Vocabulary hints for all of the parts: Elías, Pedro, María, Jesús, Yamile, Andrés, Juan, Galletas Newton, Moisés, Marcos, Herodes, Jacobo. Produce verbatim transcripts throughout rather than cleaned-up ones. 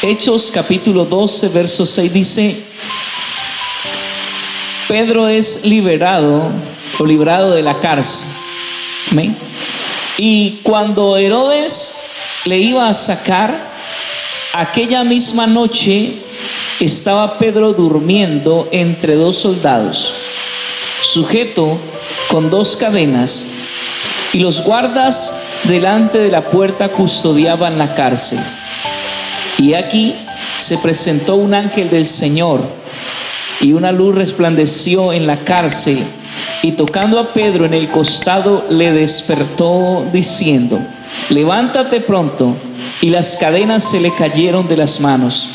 Hechos capítulo doce, verso seis dice: Pedro es liberado o librado de la cárcel. ¿Amén? Y cuando Herodes le iba a sacar, aquella misma noche estaba Pedro durmiendo entre dos soldados, sujeto con dos cadenas, y los guardas delante de la puerta custodiaban la cárcel. Y aquí se presentó un ángel del Señor, y una luz resplandeció en la cárcel, y tocando a Pedro en el costado le despertó diciendo: levántate pronto. Y las cadenas se le cayeron de las manos.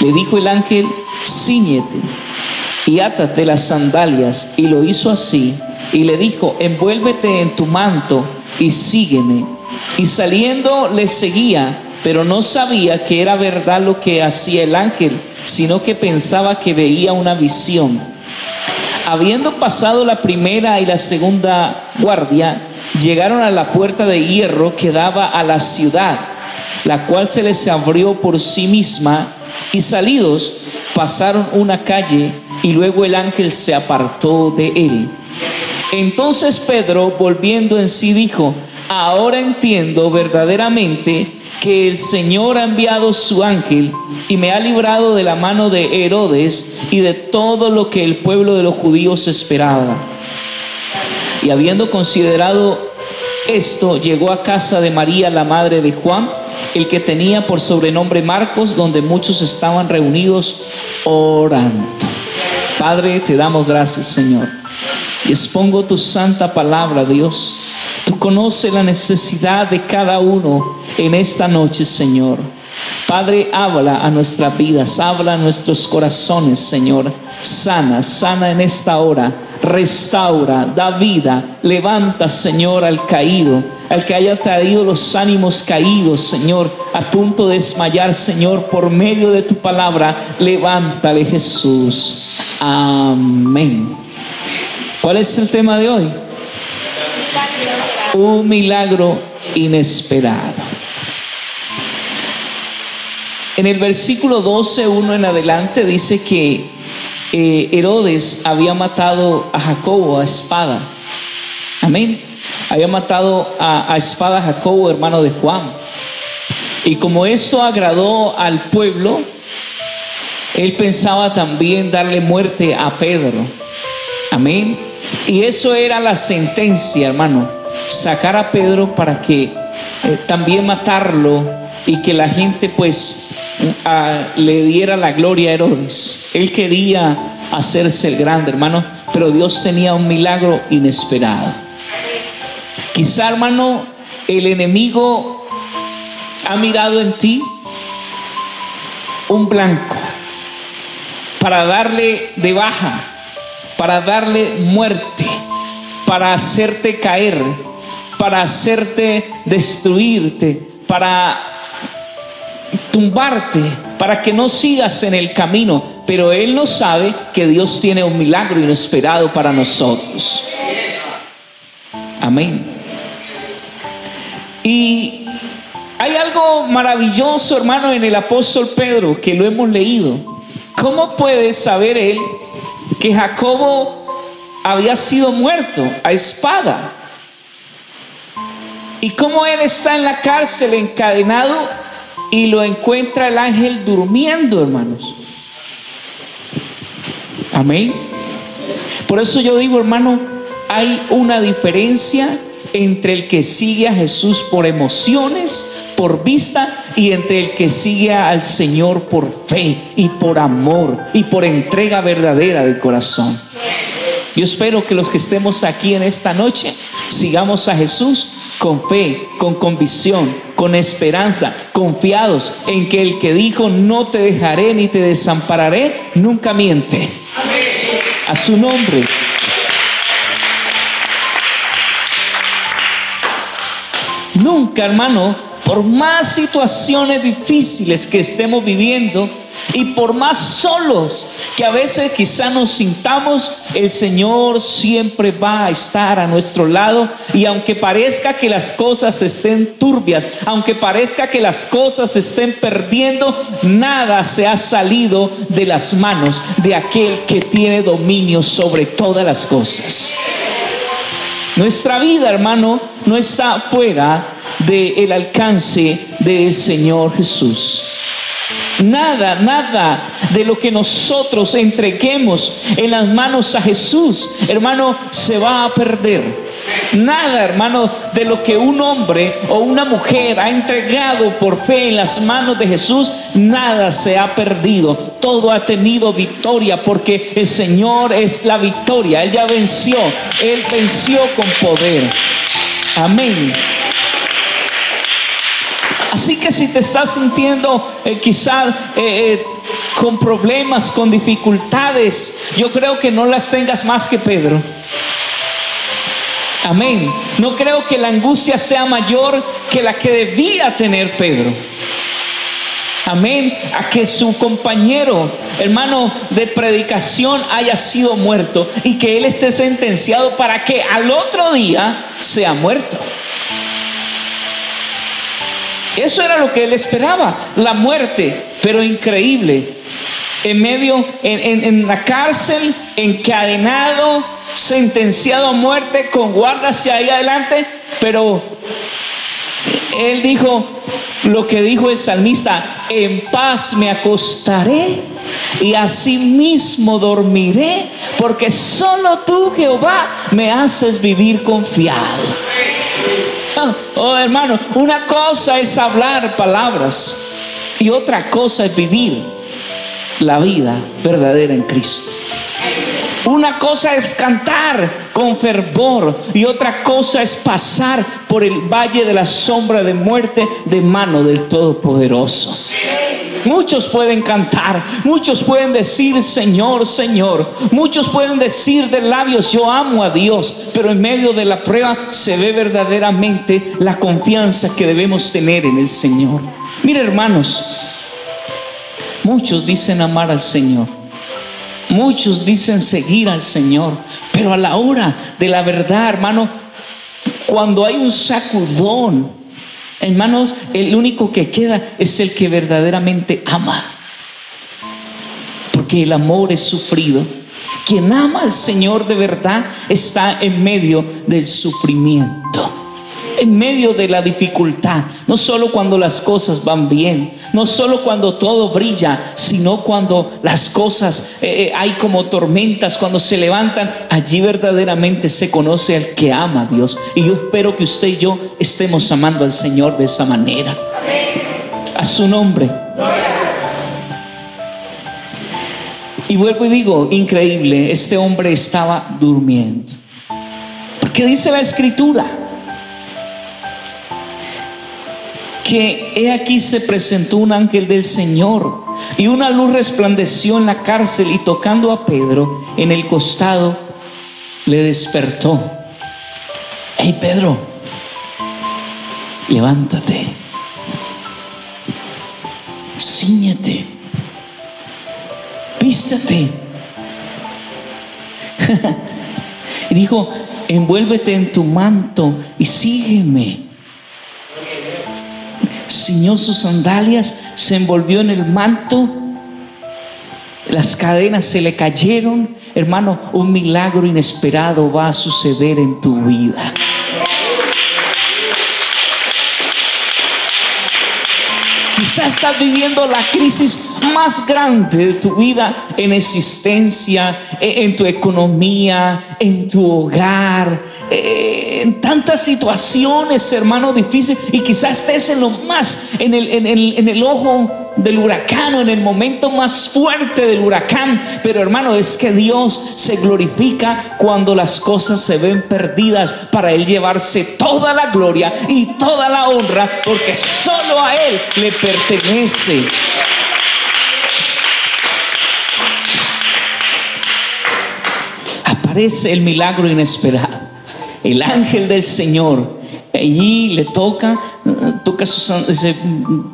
Le dijo el ángel: cíñete y átate las sandalias. Y lo hizo así, y le dijo: envuélvete en tu manto y sígueme. Y saliendo le seguía, pero no sabía que era verdad lo que hacía el ángel, sino que pensaba que veía una visión. Habiendo pasado la primera y la segunda guardia, llegaron a la puerta de hierro que daba a la ciudad, la cual se les abrió por sí misma, y salidos pasaron una calle, y luego el ángel se apartó de él. Entonces Pedro, volviendo en sí, dijo: ahora entiendo verdaderamente que el Señor ha enviado su ángel y me ha librado de la mano de Herodes y de todo lo que el pueblo de los judíos esperaba. Y habiendo considerado esto, llegó a casa de María, la madre de Juan, el que tenía por sobrenombre Marcos, donde muchos estaban reunidos orando. Padre, te damos gracias, Señor, y expongo tu santa palabra, Dios. Tú conoces la necesidad de cada uno en esta noche, Señor. Padre, habla a nuestras vidas, habla a nuestros corazones, Señor. Sana, sana en esta hora, restaura, da vida, levanta, Señor, al caído, al que haya traído los ánimos caídos, Señor, a punto de desmayar, Señor, por medio de tu palabra, levántale, Jesús. Amén. ¿Cuál es el tema de hoy? Un milagro inesperado. En el versículo doce, uno en adelante dice que eh, Herodes había matado a Jacobo a espada. Amén. Había matado a, a espada a Jacobo, hermano de Juan. Y como esto agradó al pueblo, él pensaba también darle muerte a Pedro. Amén. Y eso era la sentencia, hermano. Sacar a Pedro para que eh, también matarlo, y que la gente pues a, le diera la gloria a Herodes. Él quería hacerse el grande, hermano, pero Dios tenía un milagro inesperado. Quizá, hermano, el enemigo ha mirado en ti un blanco para darle de baja, para darle muerte, para hacerte caer, para hacerte destruirte, para tumbarte, para que no sigas en el camino. Pero él no sabe que Dios tiene un milagro inesperado para nosotros. Amén. Y hay algo maravilloso, hermano, en el apóstol Pedro, que lo hemos leído. ¿Cómo puede saber él que Jacobo había sido muerto a espada? Y como él está en la cárcel encadenado y lo encuentra el ángel durmiendo, hermanos. Amén. Por eso yo digo, hermano, hay una diferencia entre el que sigue a Jesús por emociones, por vista, y entre el que sigue al Señor por fe y por amor y por entrega verdadera del corazón. Yo espero que los que estemos aquí en esta noche sigamos a Jesús con fe, con convicción, con esperanza, confiados en que el que dijo: no te dejaré ni te desampararé, nunca miente. Amén. A su nombre. Nunca, hermano, por más situaciones difíciles que estemos viviendo y por más solos que a veces quizá nos sintamos, el Señor siempre va a estar a nuestro lado. Y aunque parezca que las cosas estén turbias, aunque parezca que las cosas estén perdiendo, nada se ha salido de las manos de aquel que tiene dominio sobre todas las cosas. Nuestra vida, hermano, no está fuera del alcance del Señor Jesús. Nada, nada de lo que nosotros entreguemos en las manos a Jesús, hermano, se va a perder. Nada, hermano, de lo que un hombre o una mujer ha entregado por fe en las manos de Jesús, nada se ha perdido. Todo ha tenido victoria, porque el Señor es la victoria. Él ya venció, Él venció con poder. Amén. Así que si te estás sintiendo eh, quizás eh, eh, con problemas, con dificultades, yo creo que no las tengas más que Pedro. Amén. No creo que la angustia sea mayor que la que debía tener Pedro. Amén. A que su compañero, hermano, de predicación haya sido muerto y que él esté sentenciado para que al otro día sea muerto. Eso era lo que él esperaba, la muerte. Pero increíble, en medio, en, en, en la cárcel, encadenado, sentenciado a muerte, con guardas hacia ahí adelante. Pero él dijo lo que dijo el salmista: en paz me acostaré y asimismo dormiré, porque solo tú, Jehová, me haces vivir confiado. Oh, hermano, una cosa es hablar palabras y otra cosa es vivir la vida verdadera en Cristo. Una cosa es cantar con fervor y otra cosa es pasar por el valle de la sombra de muerte de mano del Todopoderoso. Muchos pueden cantar, muchos pueden decir Señor, Señor, muchos pueden decir de labios yo amo a Dios, pero en medio de la prueba se ve verdaderamente la confianza que debemos tener en el Señor. Mire, hermanos, muchos dicen amar al Señor, muchos dicen seguir al Señor, pero a la hora de la verdad, hermano, cuando hay un sacudón, hermanos, el único que queda es el que verdaderamente ama, porque el amor es sufrido. Quien ama al Señor de verdad está en medio del sufrimiento, en medio de la dificultad, no solo cuando las cosas van bien, no solo cuando todo brilla, sino cuando las cosas eh, hay como tormentas, cuando se levantan. Allí verdaderamente se conoce al que ama a Dios, y yo espero que usted y yo estemos amando al Señor de esa manera. A su nombre. Y vuelvo y digo, increíble, este hombre estaba durmiendo, porque dice la Escritura que he aquí se presentó un ángel del Señor y una luz resplandeció en la cárcel, y tocando a Pedro en el costado le despertó. Hey, Pedro, levántate, cíñete, vístate. Y dijo: envuélvete en tu manto y sígueme. Ciñó sus sandalias, se envolvió en el manto, las cadenas se le cayeron. Hermano, un milagro inesperado va a suceder en tu vida. Quizás estás viviendo la crisis más grande de tu vida, en existencia, en tu economía, en tu hogar, en tantas situaciones, hermano, difíciles. Y quizás estés en lo más, en el, en el, en el ojo del huracán, o en el momento más fuerte del huracán. Pero, hermano, es que Dios se glorifica cuando las cosas se ven perdidas, para Él llevarse toda la gloria y toda la honra, porque solo a Él le pertenece. Aparece el milagro inesperado, el ángel del Señor, y le toca toca sus, dice,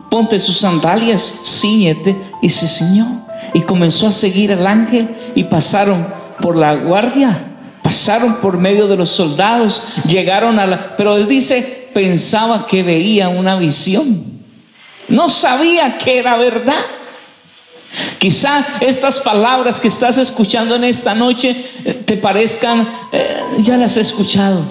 ponte sus sandalias, ciñete, y se ciñó, y comenzó a seguir al ángel, y pasaron por la guardia, pasaron por medio de los soldados, llegaron a la, pero él dice, pensaba que veía una visión, no sabía que era verdad. Quizá estas palabras que estás escuchando en esta noche te parezcan, eh, ya las he escuchado.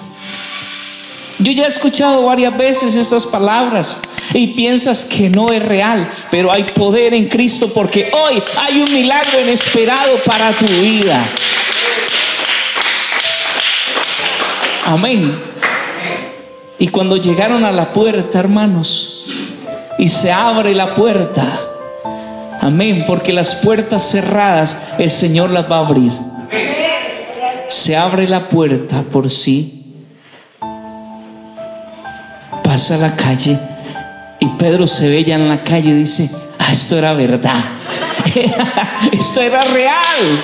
Yo ya he escuchado varias veces estas palabras y piensas que no es real, pero hay poder en Cristo porque hoy hay un milagro inesperado para tu vida. Amén. Y cuando llegaron a la puerta, hermanos, y se abre la puerta, amén, porque las puertas cerradas el Señor las va a abrir. Se abre la puerta por sí, pasa a la calle, y Pedro se ve ya en la calle y dice, ah, esto era verdad. Esto era real,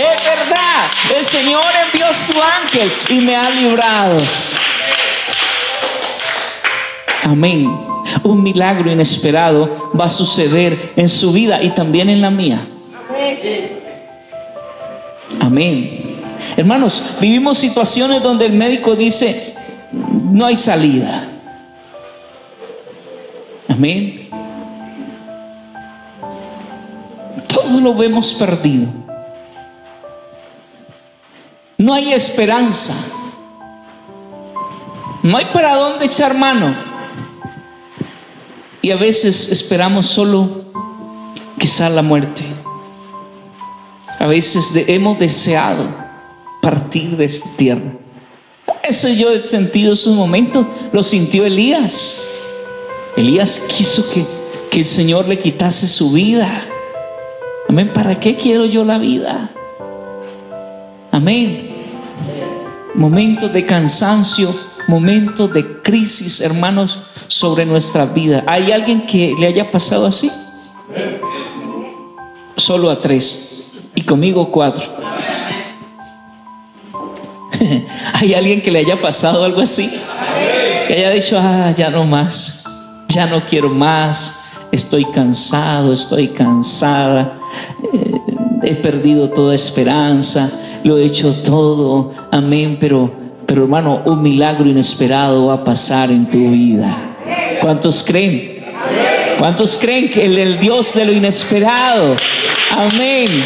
es verdad. El Señor envió a su ángel y me ha librado. Amén. Un milagro inesperado va a suceder en su vida y también en la mía. Amén. Hermanos, vivimos situaciones donde el médico dice, no hay salida. Amén. Todo lo vemos perdido. No hay esperanza. No hay para dónde echar mano. Y a veces esperamos solo quizá la muerte. A veces de, hemos deseado partir de esta tierra. Eso yo he sentido en su momento. Lo sintió Elías. Elías quiso que, que el Señor le quitase su vida. Amén. ¿Para qué quiero yo la vida? Amén. Momentos de cansancio, momentos de crisis, hermanos, sobre nuestra vida. ¿Hay alguien que le haya pasado así? Solo a tres, y conmigo cuatro. ¿Hay alguien que le haya pasado algo así? Que haya dicho, ah, ya no más, ya no quiero más, estoy cansado, estoy cansada, eh, he perdido toda esperanza, lo he hecho todo, amén, pero Pero hermano, un milagro inesperado va a pasar en tu vida. ¿Cuántos creen? ¿Cuántos creen que el, el Dios de lo inesperado? Amén.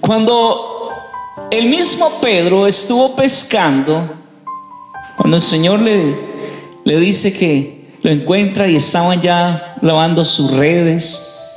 Cuando el mismo Pedro estuvo pescando, cuando el Señor le, le dice que lo encuentra y estaban ya lavando sus redes,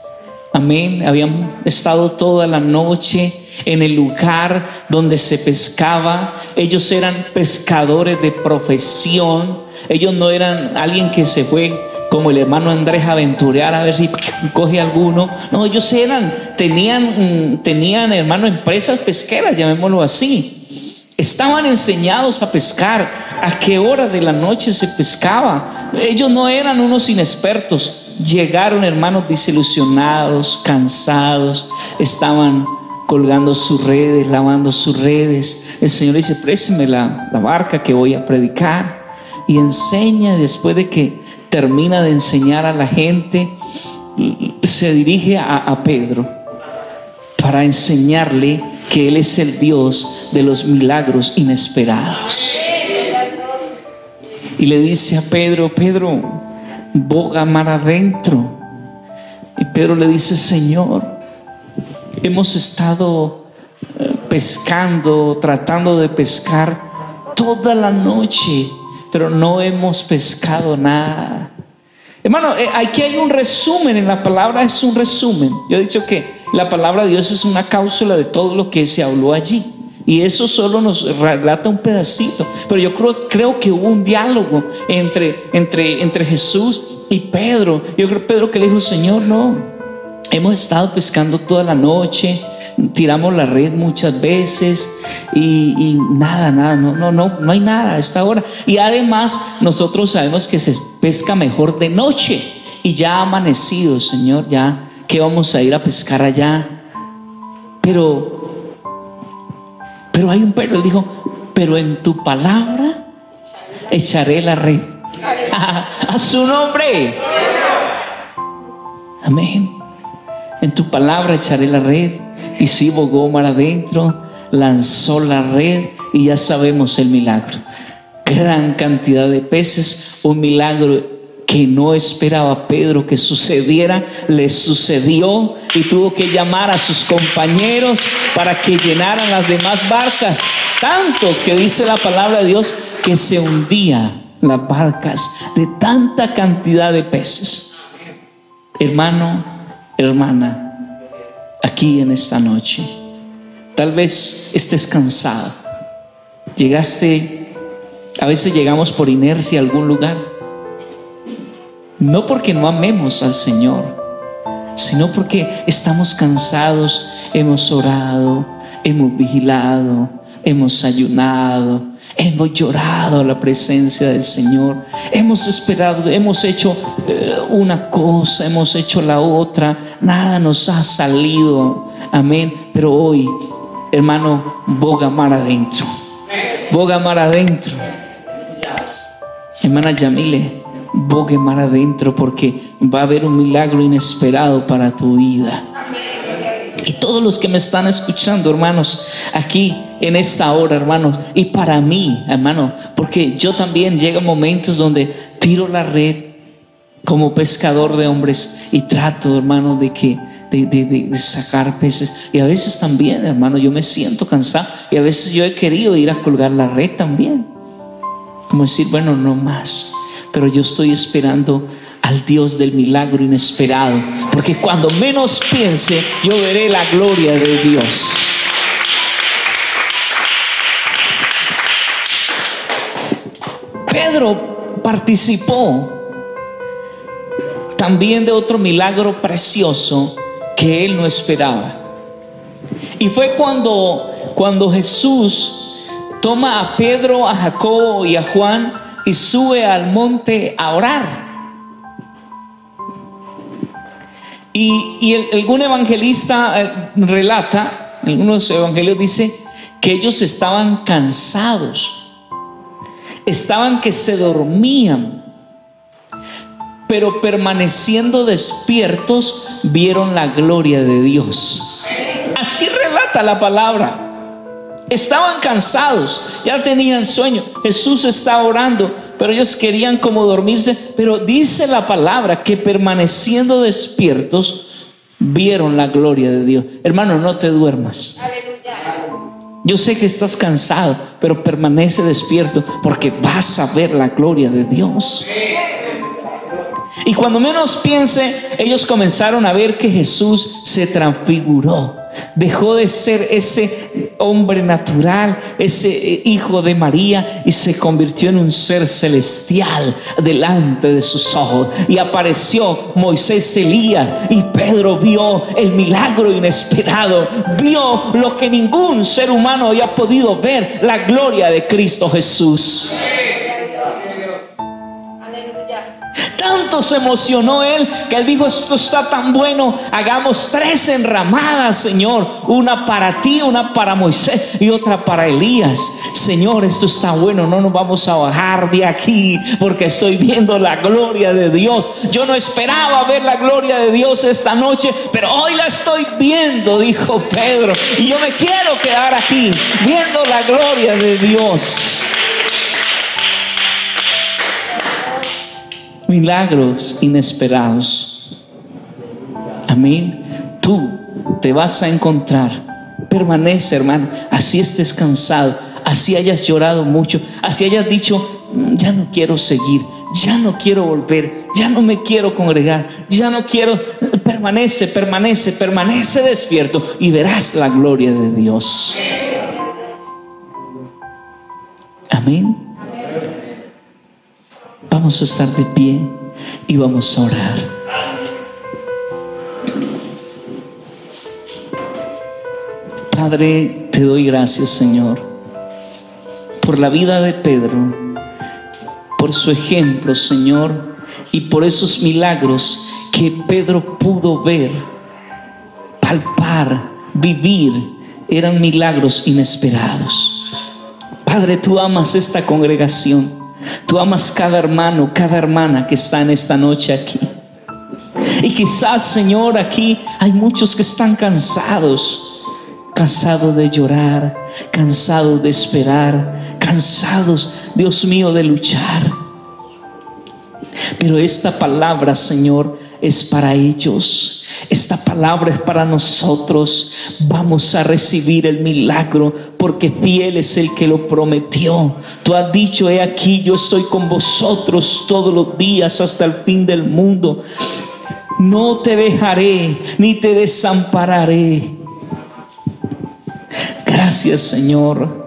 amén, habían estado toda la noche en el lugar donde se pescaba. Ellos eran pescadores de profesión. Ellos no eran alguien que se fue como el hermano Andrés a aventurear a ver si coge alguno. No, ellos eran, tenían, tenían hermano, empresas pesqueras, llamémoslo así. Estaban enseñados a pescar. ¿A qué hora de la noche se pescaba? Ellos no eran unos inexpertos. Llegaron, hermanos, desilusionados, cansados, estaban colgando sus redes, lavando sus redes. El Señor dice, présteme la, la barca que voy a predicar. Y enseña, después de que termina de enseñar a la gente, se dirige a, a Pedro para enseñarle que Él es el Dios de los milagros inesperados. Y le dice a Pedro, Pedro, boga mar adentro. Y Pedro le dice, Señor, hemos estado pescando, tratando de pescar toda la noche, pero no hemos pescado nada. Hermano, aquí hay un resumen, en la palabra es un resumen. Yo he dicho que la palabra de Dios es una cápsula de todo lo que se habló allí. Y eso solo nos relata un pedacito. Pero yo creo, creo que hubo un diálogo entre, entre, entre Jesús y Pedro. Yo creo Pedro que le dijo, Señor, no. Hemos estado pescando toda la noche, tiramos la red muchas veces y, y nada, nada, no, no, no, no hay nada a esta hora. Y además nosotros sabemos que se pesca mejor de noche y ya ha amanecido, Señor, ya que vamos a ir a pescar allá. Pero, pero hay un pero, él dijo, pero en tu palabra echaré la red. A, a su nombre. Amén. En tu palabra echaré la red. Y si bogó mar adentro, lanzó la red y ya sabemos el milagro. Gran cantidad de peces, un milagro que no esperaba Pedro que sucediera, le sucedió y tuvo que llamar a sus compañeros para que llenaran las demás barcas, tanto que dice la palabra de Dios que se hundía las barcas de tanta cantidad de peces. Hermano, hermana, aquí en esta noche tal vez estés cansado, llegaste, a veces llegamos por inercia a algún lugar. No porque no amemos al Señor, sino porque estamos cansados, hemos orado, hemos vigilado, hemos ayunado, hemos llorado a la presencia del Señor, hemos esperado, hemos hecho eh, una cosa, hemos hecho la otra, nada nos ha salido, amén. Pero hoy, hermano, boga mar adentro, boga mar adentro, hermana Yamile. Bogue mar adentro, porque va a haber un milagro inesperado para tu vida. Y todos los que me están escuchando, hermanos, aquí en esta hora, hermanos, y para mí, hermano, porque yo también llego a momentos donde tiro la red como pescador de hombres y trato, hermano, de que de, de, de, de sacar peces. Y a veces también, hermano, yo me siento cansado y a veces yo he querido ir a colgar la red también, como decir, bueno, no más. Pero yo estoy esperando al Dios del milagro inesperado, porque cuando menos piense, yo veré la gloria de Dios. Pedro participó también de otro milagro precioso que él no esperaba. Y fue cuando, cuando Jesús toma a Pedro, a Jacobo y a Juan y sube al monte a orar. Y, y el, algún evangelista relata, algunos evangelios dice que ellos estaban cansados, estaban que se dormían, pero permaneciendo despiertos vieron la gloria de Dios. Así relata la palabra. Estaban cansados, ya tenían sueño. Jesús estaba orando, pero ellos querían como dormirse. Pero dice la palabra que permaneciendo despiertos vieron la gloria de Dios. Hermano, no te duermas. Yo sé que estás cansado, pero permanece despierto, porque vas a ver la gloria de Dios. Y cuando menos piense, ellos comenzaron a ver que Jesús se transfiguró. Dejó de ser ese hombre natural, ese hijo de María, y se convirtió en un ser celestial delante de sus ojos. Y apareció Moisés, Elías, y Pedro vio el milagro inesperado, vio lo que ningún ser humano había podido ver, la gloria de Cristo Jesús. Tanto se emocionó él que él dijo, esto está tan bueno, hagamos tres enramadas, Señor, una para ti, una para Moisés y otra para Elías. Señor, esto está bueno, no nos vamos a bajar de aquí porque estoy viendo la gloria de Dios. Yo no esperaba ver la gloria de Dios esta noche, pero hoy la estoy viendo, dijo Pedro, y yo me quiero quedar aquí viendo la gloria de Dios. Milagros inesperados. Amén. Tú te vas a encontrar. Permanece, hermano. Así estés cansado, así hayas llorado mucho, así hayas dicho, ya no quiero seguir, ya no quiero volver, ya no me quiero congregar, ya no quiero. Permanece, permanece, permanece despierto y verás la gloria de Dios. Amén. Vamos a estar de pie y vamos a orar. Padre, te doy gracias, Señor, por la vida de Pedro, por su ejemplo, Señor, y por esos milagros que Pedro pudo ver, palpar, vivir. Eran milagros inesperados. Padre, tú amas esta congregación, tú amas cada hermano, cada hermana que está en esta noche aquí. Y quizás, Señor, aquí hay muchos que están cansados, cansados de llorar, cansados de esperar, cansados, Dios mío, de luchar. Pero esta palabra, Señor, es para ellos. Esta palabra es para nosotros. Vamos a recibir el milagro, porque fiel es el que lo prometió. Tú has dicho: he aquí, yo estoy con vosotros todos los días hasta el fin del mundo. No te dejaré ni te desampararé. Gracias, Señor.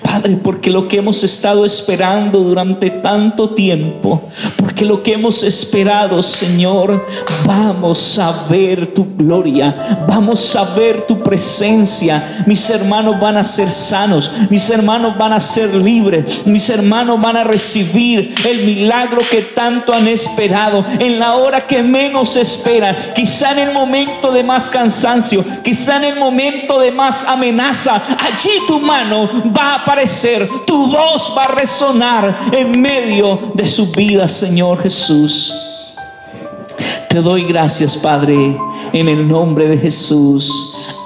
Padre, porque lo que hemos estado esperando durante tanto tiempo, porque lo que hemos esperado, Señor, vamos a ver tu gloria, vamos a ver tu presencia. Mis hermanos van a ser sanos, mis hermanos van a ser libres, mis hermanos van a recibir el milagro que tanto han esperado, en la hora que menos esperan, quizá en el momento de más cansancio, quizá en el momento de más amenaza. Allí tu mano va a aparecer, tu voz va a resonar en medio de su vida, Señor Jesús. Te doy gracias, Padre, en el nombre de Jesús.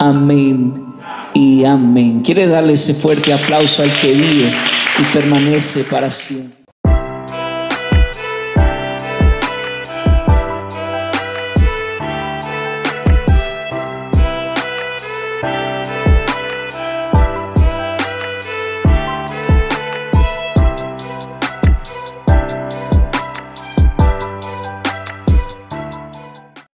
Amén y amén. Quiere darle ese fuerte aplauso al que vive y permanece para siempre.